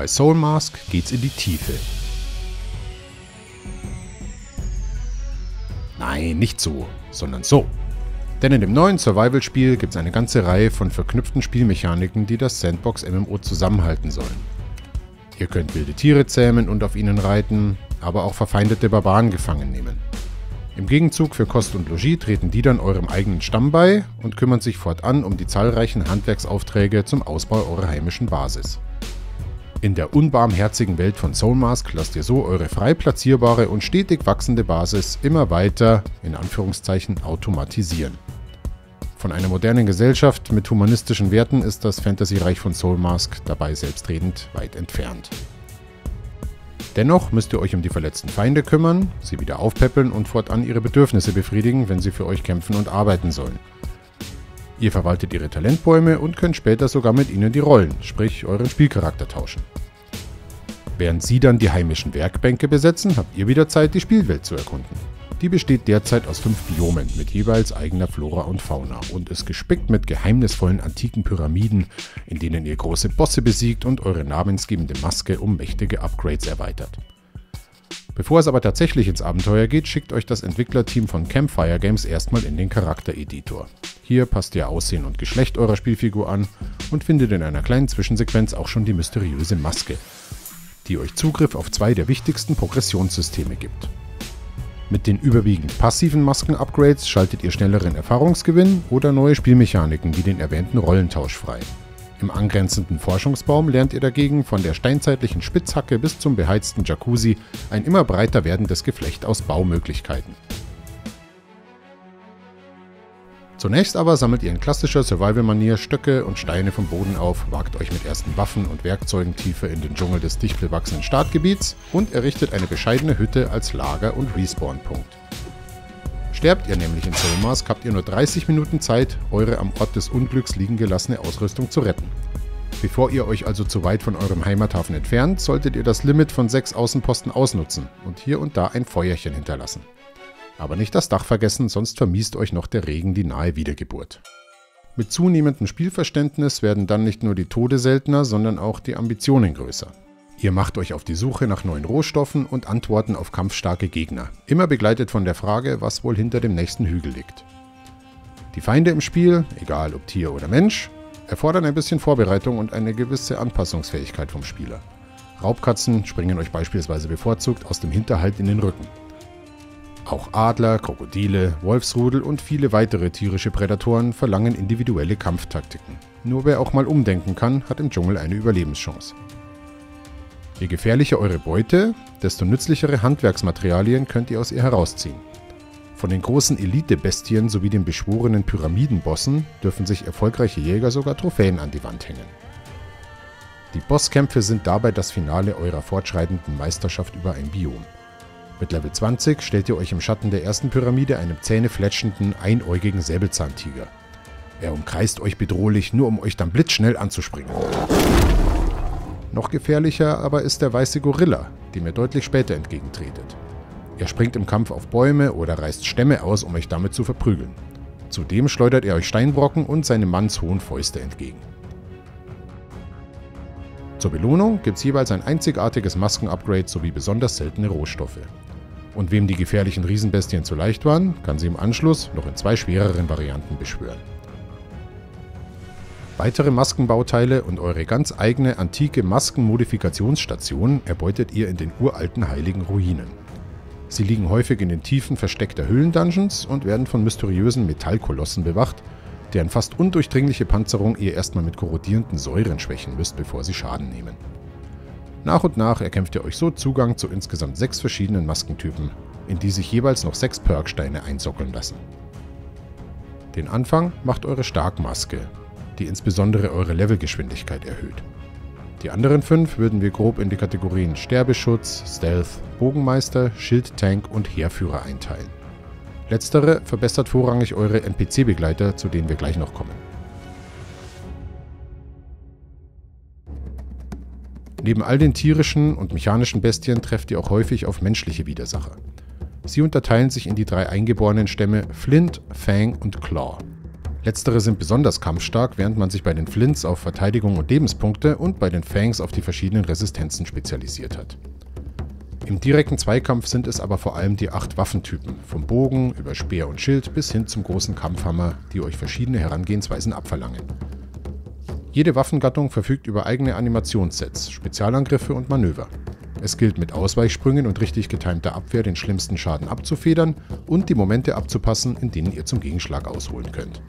Bei Soulmask geht's in die Tiefe. Nein, nicht so, sondern so. Denn in dem neuen Survival-Spiel gibt es eine ganze Reihe von verknüpften Spielmechaniken, die das Sandbox-MMO zusammenhalten sollen. Ihr könnt wilde Tiere zähmen und auf ihnen reiten, aber auch verfeindete Barbaren gefangen nehmen. Im Gegenzug für Kost und Logis treten die dann eurem eigenen Stamm bei und kümmern sich fortan um die zahlreichen Handwerksaufträge zum Ausbau eurer heimischen Basis. In der unbarmherzigen Welt von Soulmask lasst ihr so eure frei platzierbare und stetig wachsende Basis immer weiter, in Anführungszeichen, automatisieren. Von einer modernen Gesellschaft mit humanistischen Werten ist das Fantasy-Reich von Soulmask dabei selbstredend weit entfernt. Dennoch müsst ihr euch um die verletzten Feinde kümmern, sie wieder aufpäppeln und fortan ihre Bedürfnisse befriedigen, wenn sie für euch kämpfen und arbeiten sollen. Ihr verwaltet ihre Talentbäume und könnt später sogar mit ihnen die Rollen, sprich euren Spielcharakter, tauschen. Während sie dann die heimischen Werkbänke besetzen, habt ihr wieder Zeit, die Spielwelt zu erkunden. Die besteht derzeit aus 5 Biomen mit jeweils eigener Flora und Fauna und ist gespickt mit geheimnisvollen antiken Pyramiden, in denen ihr große Bosse besiegt und eure namensgebende Maske um mächtige Upgrades erweitert. Bevor es aber tatsächlich ins Abenteuer geht, schickt euch das Entwicklerteam von Campfire Games erstmal in den Charaktereditor. Hier passt ihr Aussehen und Geschlecht eurer Spielfigur an und findet in einer kleinen Zwischensequenz auch schon die mysteriöse Maske, die euch Zugriff auf 2 der wichtigsten Progressionssysteme gibt. Mit den überwiegend passiven Masken-Upgrades schaltet ihr schnelleren Erfahrungsgewinn oder neue Spielmechaniken wie den erwähnten Rollentausch frei. Im angrenzenden Forschungsbaum lernt ihr dagegen von der steinzeitlichen Spitzhacke bis zum beheizten Jacuzzi ein immer breiter werdendes Geflecht aus Baumöglichkeiten. Zunächst aber sammelt ihr in klassischer Survival-Manier Stöcke und Steine vom Boden auf, wagt euch mit ersten Waffen und Werkzeugen tiefer in den Dschungel des dicht bewachsenen Startgebiets und errichtet eine bescheidene Hütte als Lager- und Respawn-Punkt. Sterbt ihr nämlich in Soulmask, habt ihr nur 30 Minuten Zeit, eure am Ort des Unglücks liegen gelassene Ausrüstung zu retten. Bevor ihr euch also zu weit von eurem Heimathafen entfernt, solltet ihr das Limit von 6 Außenposten ausnutzen und hier und da ein Feuerchen hinterlassen. Aber nicht das Dach vergessen, sonst vermiest euch noch der Regen die nahe Wiedergeburt. Mit zunehmendem Spielverständnis werden dann nicht nur die Tode seltener, sondern auch die Ambitionen größer. Ihr macht euch auf die Suche nach neuen Rohstoffen und Antworten auf kampfstarke Gegner, immer begleitet von der Frage, was wohl hinter dem nächsten Hügel liegt. Die Feinde im Spiel, egal ob Tier oder Mensch, erfordern ein bisschen Vorbereitung und eine gewisse Anpassungsfähigkeit vom Spieler. Raubkatzen springen euch beispielsweise bevorzugt aus dem Hinterhalt in den Rücken. Auch Adler, Krokodile, Wolfsrudel und viele weitere tierische Prädatoren verlangen individuelle Kampftaktiken. Nur wer auch mal umdenken kann, hat im Dschungel eine Überlebenschance. Je gefährlicher eure Beute, desto nützlichere Handwerksmaterialien könnt ihr aus ihr herausziehen. Von den großen Elite-Bestien sowie den beschworenen Pyramidenbossen dürfen sich erfolgreiche Jäger sogar Trophäen an die Wand hängen. Die Bosskämpfe sind dabei das Finale eurer fortschreitenden Meisterschaft über ein Biom. Mit Level 20 stellt ihr euch im Schatten der ersten Pyramide einem zähnefletschenden, einäugigen Säbelzahntiger. Er umkreist euch bedrohlich, nur um euch dann blitzschnell anzuspringen. Noch gefährlicher aber ist der weiße Gorilla, dem ihr deutlich später entgegentretet. Er springt im Kampf auf Bäume oder reißt Stämme aus, um euch damit zu verprügeln. Zudem schleudert er euch Steinbrocken und seine mannshohen Fäuste entgegen. Zur Belohnung gibt's jeweils ein einzigartiges Masken-Upgrade sowie besonders seltene Rohstoffe. Und wem die gefährlichen Riesenbestien zu leicht waren, kann sie im Anschluss noch in 2 schwereren Varianten beschwören. Weitere Maskenbauteile und eure ganz eigene antike Maskenmodifikationsstation erbeutet ihr in den uralten heiligen Ruinen. Sie liegen häufig in den Tiefen versteckter Höhlendungeons und werden von mysteriösen Metallkolossen bewacht, deren fast undurchdringliche Panzerung ihr erstmal mit korrodierenden Säuren schwächen müsst, bevor sie Schaden nehmen. Nach und nach erkämpft ihr euch so Zugang zu insgesamt 6 verschiedenen Maskentypen, in die sich jeweils noch 6 Perksteine einsockeln lassen. Den Anfang macht eure Starkmaske, die insbesondere eure Levelgeschwindigkeit erhöht. Die anderen 5 würden wir grob in die Kategorien Sterbeschutz, Stealth, Bogenmeister, Schildtank und Heerführer einteilen. Letztere verbessert vorrangig eure NPC-Begleiter, zu denen wir gleich noch kommen. Neben all den tierischen und mechanischen Bestien trefft ihr auch häufig auf menschliche Widersacher. Sie unterteilen sich in die 3 eingeborenen Stämme Flint, Fang und Claw. Letztere sind besonders kampfstark, während man sich bei den Flints auf Verteidigung und Lebenspunkte und bei den Fangs auf die verschiedenen Resistenzen spezialisiert hat. Im direkten Zweikampf sind es aber vor allem die 8 Waffentypen, vom Bogen über Speer und Schild bis hin zum großen Kampfhammer, die euch verschiedene Herangehensweisen abverlangen. Jede Waffengattung verfügt über eigene Animationssets, Spezialangriffe und Manöver. Es gilt mit Ausweichsprüngen und richtig getimter Abwehr den schlimmsten Schaden abzufedern und die Momente abzupassen, in denen ihr zum Gegenschlag ausholen könnt.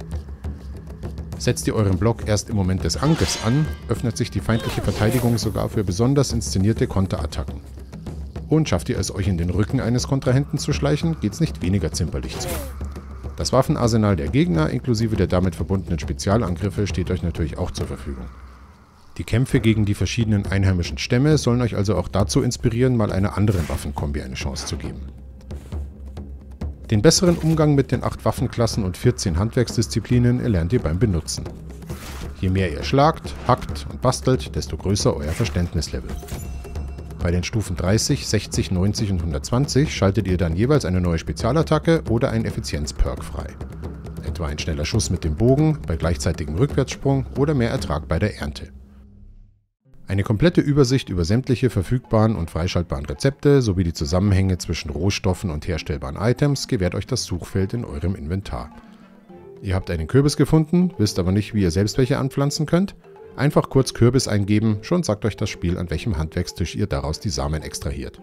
Setzt ihr euren Block erst im Moment des Angriffs an, öffnet sich die feindliche Verteidigung sogar für besonders inszenierte Konterattacken. Und schafft ihr es, euch in den Rücken eines Kontrahenten zu schleichen, geht's nicht weniger zimperlich zu. Das Waffenarsenal der Gegner inklusive der damit verbundenen Spezialangriffe steht euch natürlich auch zur Verfügung. Die Kämpfe gegen die verschiedenen einheimischen Stämme sollen euch also auch dazu inspirieren, mal einer anderen Waffenkombi eine Chance zu geben. Den besseren Umgang mit den 8 Waffenklassen und 14 Handwerksdisziplinen erlernt ihr beim Benutzen. Je mehr ihr schlagt, hackt und bastelt, desto größer euer Verständnislevel. Bei den Stufen 30, 60, 90 und 120 schaltet ihr dann jeweils eine neue Spezialattacke oder einen Effizienzperk frei. Etwa ein schneller Schuss mit dem Bogen, bei gleichzeitigem Rückwärtssprung oder mehr Ertrag bei der Ernte. Eine komplette Übersicht über sämtliche verfügbaren und freischaltbaren Rezepte sowie die Zusammenhänge zwischen Rohstoffen und herstellbaren Items gewährt euch das Suchfeld in eurem Inventar. Ihr habt einen Kürbis gefunden, wisst aber nicht, wie ihr selbst welche anpflanzen könnt? Einfach kurz Kürbis eingeben, schon sagt euch das Spiel, an welchem Handwerkstisch ihr daraus die Samen extrahiert.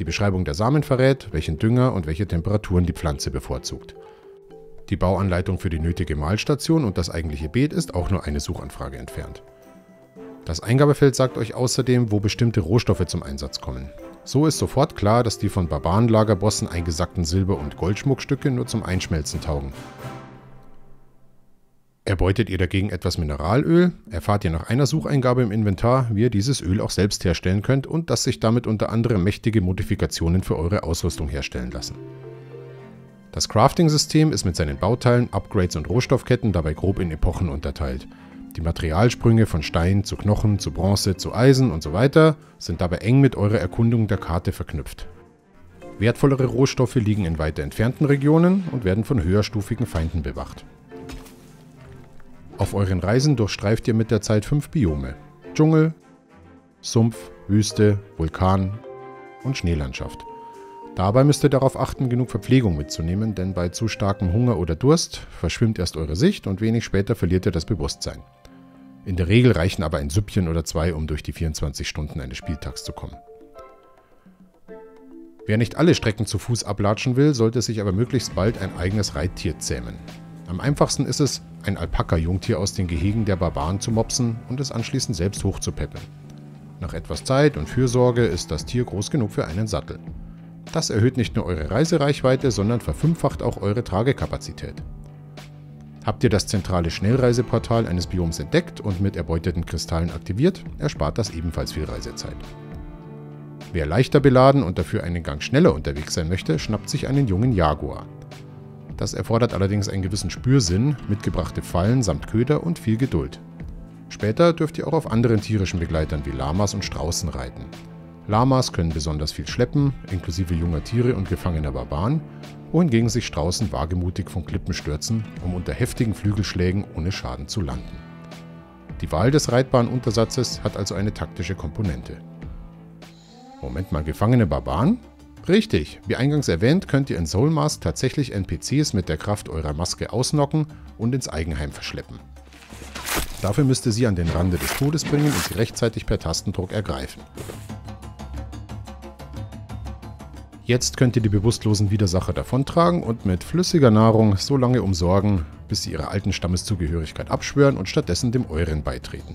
Die Beschreibung der Samen verrät, welchen Dünger und welche Temperaturen die Pflanze bevorzugt. Die Bauanleitung für die nötige Mahlstation und das eigentliche Beet ist auch nur eine Suchanfrage entfernt. Das Eingabefeld sagt euch außerdem, wo bestimmte Rohstoffe zum Einsatz kommen. So ist sofort klar, dass die von Barbarenlagerbossen eingesackten Silber- und Goldschmuckstücke nur zum Einschmelzen taugen. Erbeutet ihr dagegen etwas Mineralöl, erfahrt ihr nach einer Sucheingabe im Inventar, wie ihr dieses Öl auch selbst herstellen könnt und dass sich damit unter anderem mächtige Modifikationen für eure Ausrüstung herstellen lassen. Das Crafting-System ist mit seinen Bauteilen, Upgrades und Rohstoffketten dabei grob in Epochen unterteilt. Die Materialsprünge von Stein zu Knochen, zu Bronze, zu Eisen und so weiter sind dabei eng mit eurer Erkundung der Karte verknüpft. Wertvollere Rohstoffe liegen in weiter entfernten Regionen und werden von höherstufigen Feinden bewacht. Auf euren Reisen durchstreift ihr mit der Zeit 5 Biome: Dschungel, Sumpf, Wüste, Vulkan und Schneelandschaft. Dabei müsst ihr darauf achten, genug Verpflegung mitzunehmen, denn bei zu starkem Hunger oder Durst verschwimmt erst eure Sicht und wenig später verliert ihr das Bewusstsein. In der Regel reichen aber ein Süppchen oder 2, um durch die 24 Stunden eines Spieltags zu kommen. Wer nicht alle Strecken zu Fuß ablatschen will, sollte sich aber möglichst bald ein eigenes Reittier zähmen. Am einfachsten ist es, ein Alpaka-Jungtier aus den Gehegen der Barbaren zu mopsen und es anschließend selbst hochzupäppeln. Nach etwas Zeit und Fürsorge ist das Tier groß genug für einen Sattel. Das erhöht nicht nur eure Reisereichweite, sondern verfünffacht auch eure Tragekapazität. Habt ihr das zentrale Schnellreiseportal eines Bioms entdeckt und mit erbeuteten Kristallen aktiviert, erspart das ebenfalls viel Reisezeit. Wer leichter beladen und dafür einen Gang schneller unterwegs sein möchte, schnappt sich einen jungen Jaguar. Das erfordert allerdings einen gewissen Spürsinn, mitgebrachte Fallen samt Köder und viel Geduld. Später dürft ihr auch auf anderen tierischen Begleitern wie Lamas und Straußen reiten. Lamas können besonders viel schleppen, inklusive junger Tiere und gefangener Barbaren, wohingegen sich Straußen wagemutig von Klippen stürzen, um unter heftigen Flügelschlägen ohne Schaden zu landen. Die Wahl des reitbaren Untersatzes hat also eine taktische Komponente. Moment mal, gefangene Barbaren? Richtig, wie eingangs erwähnt, könnt ihr in Soulmask tatsächlich NPCs mit der Kraft eurer Maske ausnocken und ins Eigenheim verschleppen. Dafür müsst ihr sie an den Rande des Todes bringen und sie rechtzeitig per Tastendruck ergreifen. Jetzt könnt ihr die bewusstlosen Widersacher davontragen und mit flüssiger Nahrung so lange umsorgen, bis sie ihrer alten Stammeszugehörigkeit abschwören und stattdessen dem euren beitreten.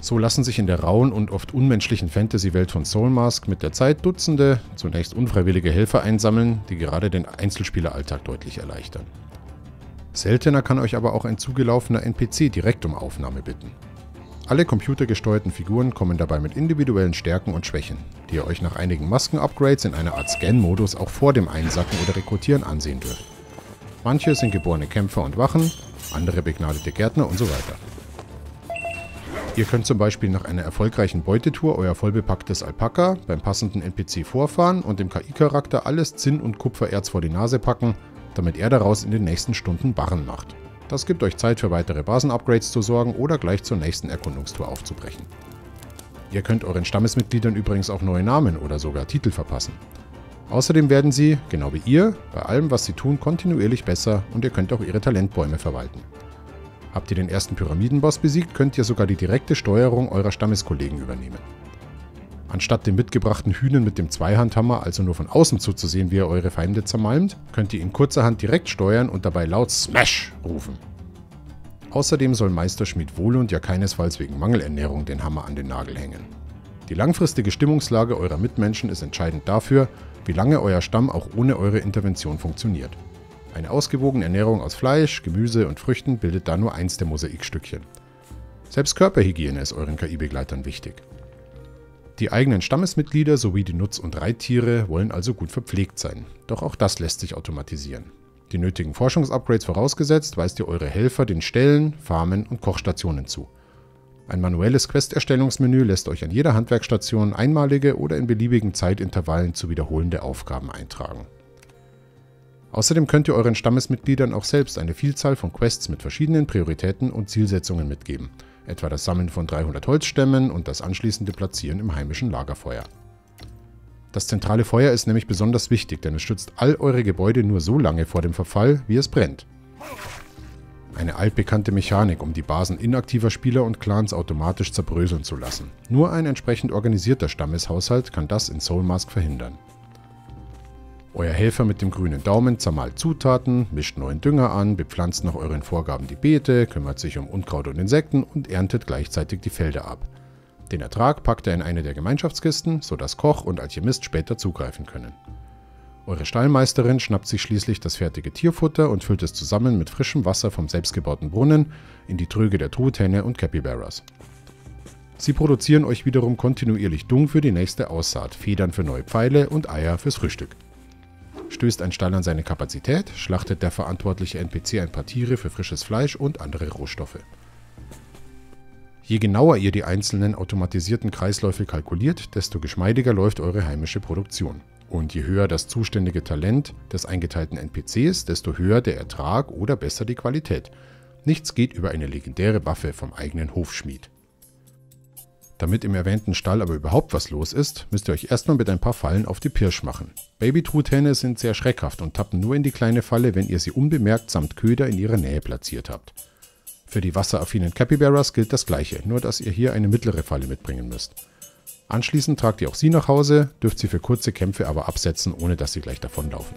So lassen sich in der rauen und oft unmenschlichen Fantasy-Welt von Soulmask mit der Zeit Dutzende, zunächst unfreiwillige Helfer einsammeln, die gerade den Einzelspieleralltag deutlich erleichtern. Seltener kann euch aber auch ein zugelaufener NPC direkt um Aufnahme bitten. Alle computergesteuerten Figuren kommen dabei mit individuellen Stärken und Schwächen, die ihr euch nach einigen Masken-Upgrades in einer Art Scan-Modus auch vor dem Einsacken oder Rekrutieren ansehen dürft. Manche sind geborene Kämpfer und Wachen, andere begnadete Gärtner und so weiter. Ihr könnt zum Beispiel nach einer erfolgreichen Beutetour euer vollbepacktes Alpaka beim passenden NPC vorfahren und dem KI-Charakter alles Zinn- und Kupfererz vor die Nase packen, damit er daraus in den nächsten Stunden Barren macht. Das gibt euch Zeit für weitere Basen-Upgrades zu sorgen oder gleich zur nächsten Erkundungstour aufzubrechen. Ihr könnt euren Stammesmitgliedern übrigens auch neue Namen oder sogar Titel verpassen. Außerdem werden sie, genau wie ihr, bei allem was sie tun kontinuierlich besser und ihr könnt auch ihre Talentbäume verwalten. Habt ihr den ersten Pyramidenboss besiegt, könnt ihr sogar die direkte Steuerung eurer Stammeskollegen übernehmen. Anstatt den mitgebrachten Hühnern mit dem Zweihandhammer also nur von außen zuzusehen, wie er eure Feinde zermalmt, könnt ihr ihn kurzerhand direkt steuern und dabei laut SMASH rufen. Außerdem soll Meisterschmied Wohlund ja keinesfalls wegen Mangelernährung den Hammer an den Nagel hängen. Die langfristige Stimmungslage eurer Mitmenschen ist entscheidend dafür, wie lange euer Stamm auch ohne eure Intervention funktioniert. Eine ausgewogene Ernährung aus Fleisch, Gemüse und Früchten bildet da nur eins der Mosaikstückchen. Selbst Körperhygiene ist euren KI-Begleitern wichtig. Die eigenen Stammesmitglieder sowie die Nutz- und Reittiere wollen also gut verpflegt sein. Doch auch das lässt sich automatisieren. Die nötigen Forschungsupgrades vorausgesetzt, weist ihr eure Helfer den Ställen, Farmen und Kochstationen zu. Ein manuelles Quest-Erstellungsmenü lässt euch an jeder Handwerksstation einmalige oder in beliebigen Zeitintervallen zu wiederholende Aufgaben eintragen. Außerdem könnt ihr euren Stammesmitgliedern auch selbst eine Vielzahl von Quests mit verschiedenen Prioritäten und Zielsetzungen mitgeben, etwa das Sammeln von 300 Holzstämmen und das anschließende Platzieren im heimischen Lagerfeuer. Das zentrale Feuer ist nämlich besonders wichtig, denn es schützt all eure Gebäude nur so lange vor dem Verfall, wie es brennt. Eine altbekannte Mechanik, um die Basen inaktiver Spieler und Clans automatisch zerbröseln zu lassen. Nur ein entsprechend organisierter Stammeshaushalt kann das in Soulmask verhindern. Euer Helfer mit dem grünen Daumen zermalt Zutaten, mischt neuen Dünger an, bepflanzt nach euren Vorgaben die Beete, kümmert sich um Unkraut und Insekten und erntet gleichzeitig die Felder ab. Den Ertrag packt er in eine der Gemeinschaftskisten, sodass Koch und Alchemist später zugreifen können. Eure Stallmeisterin schnappt sich schließlich das fertige Tierfutter und füllt es zusammen mit frischem Wasser vom selbstgebauten Brunnen in die Tröge der Truthähne und Capybaras. Sie produzieren euch wiederum kontinuierlich Dung für die nächste Aussaat, Federn für neue Pfeile und Eier fürs Frühstück. Stößt ein Stall an seine Kapazität, schlachtet der verantwortliche NPC ein paar Tiere für frisches Fleisch und andere Rohstoffe. Je genauer ihr die einzelnen automatisierten Kreisläufe kalkuliert, desto geschmeidiger läuft eure heimische Produktion. Und je höher das zuständige Talent des eingeteilten NPCs, desto höher der Ertrag oder besser die Qualität. Nichts geht über eine legendäre Waffe vom eigenen Hofschmied. Damit im erwähnten Stall aber überhaupt was los ist, müsst ihr euch erstmal mit ein paar Fallen auf die Pirsch machen. Baby-Truthähne sind sehr schreckhaft und tappen nur in die kleine Falle, wenn ihr sie unbemerkt samt Köder in ihrer Nähe platziert habt. Für die wasseraffinen Capybaras gilt das gleiche, nur dass ihr hier eine mittlere Falle mitbringen müsst. Anschließend tragt ihr auch sie nach Hause, dürft sie für kurze Kämpfe aber absetzen, ohne dass sie gleich davonlaufen.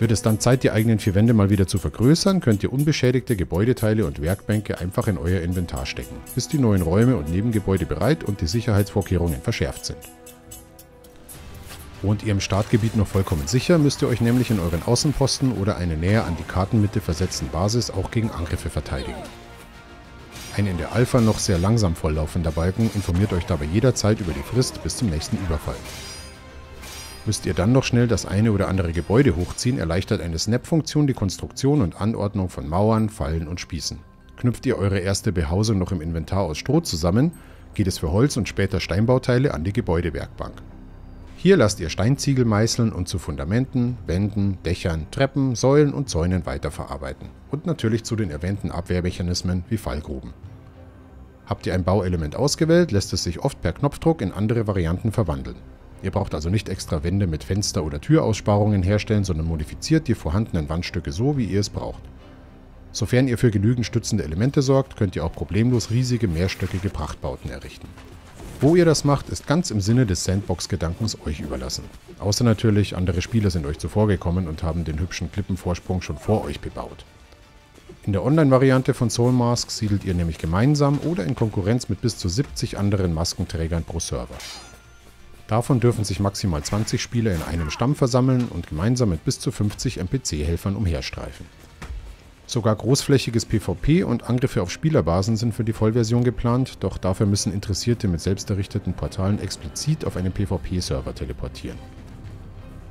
Wird es dann Zeit, die eigenen vier Wände mal wieder zu vergrößern, könnt ihr unbeschädigte Gebäudeteile und Werkbänke einfach in euer Inventar stecken, bis die neuen Räume und Nebengebäude bereit und die Sicherheitsvorkehrungen verschärft sind. Wohnt ihr im Startgebiet noch vollkommen sicher, müsst ihr euch nämlich in euren Außenposten oder eine näher an die Kartenmitte versetzten Basis auch gegen Angriffe verteidigen. Ein in der Alpha noch sehr langsam volllaufender Balken informiert euch dabei jederzeit über die Frist bis zum nächsten Überfall. Müsst ihr dann noch schnell das eine oder andere Gebäude hochziehen, erleichtert eine Snap-Funktion die Konstruktion und Anordnung von Mauern, Fallen und Spießen. Knüpft ihr eure erste Behausung noch im Inventar aus Stroh zusammen, geht es für Holz und später Steinbauteile an die Gebäudewerkbank. Hier lasst ihr Steinziegel meißeln und zu Fundamenten, Wänden, Dächern, Treppen, Säulen und Zäunen weiterverarbeiten und natürlich zu den erwähnten Abwehrmechanismen wie Fallgruben. Habt ihr ein Bauelement ausgewählt, lässt es sich oft per Knopfdruck in andere Varianten verwandeln. Ihr braucht also nicht extra Wände mit Fenster- oder Türaussparungen herstellen, sondern modifiziert die vorhandenen Wandstücke so, wie ihr es braucht. Sofern ihr für genügend stützende Elemente sorgt, könnt ihr auch problemlos riesige mehrstöckige Prachtbauten errichten. Wo ihr das macht, ist ganz im Sinne des Sandbox-Gedankens euch überlassen. Außer natürlich, andere Spieler sind euch zuvorgekommen und haben den hübschen Klippenvorsprung schon vor euch bebaut. In der Online-Variante von Soulmask siedelt ihr nämlich gemeinsam oder in Konkurrenz mit bis zu 70 anderen Maskenträgern pro Server. Davon dürfen sich maximal 20 Spieler in einem Stamm versammeln und gemeinsam mit bis zu 50 NPC-Helfern umherstreifen. Sogar großflächiges PvP und Angriffe auf Spielerbasen sind für die Vollversion geplant, doch dafür müssen Interessierte mit selbst errichteten Portalen explizit auf einen PvP-Server teleportieren.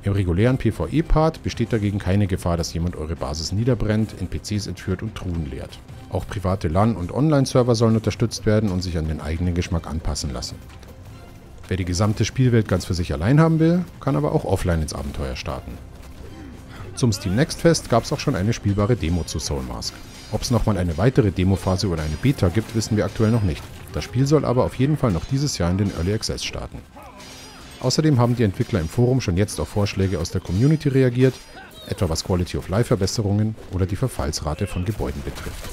Im regulären PvE-Part besteht dagegen keine Gefahr, dass jemand eure Basis niederbrennt, NPCs entführt und Truhen leert. Auch private LAN- und Online-Server sollen unterstützt werden und sich an den eigenen Geschmack anpassen lassen. Wer die gesamte Spielwelt ganz für sich allein haben will, kann aber auch offline ins Abenteuer starten. Zum Steam Next Fest gab es auch schon eine spielbare Demo zu Soulmask. Ob es nochmal eine weitere Demophase oder eine Beta gibt, wissen wir aktuell noch nicht. Das Spiel soll aber auf jeden Fall noch dieses Jahr in den Early Access starten. Außerdem haben die Entwickler im Forum schon jetzt auf Vorschläge aus der Community reagiert, etwa was Quality of Life Verbesserungen oder die Verfallsrate von Gebäuden betrifft.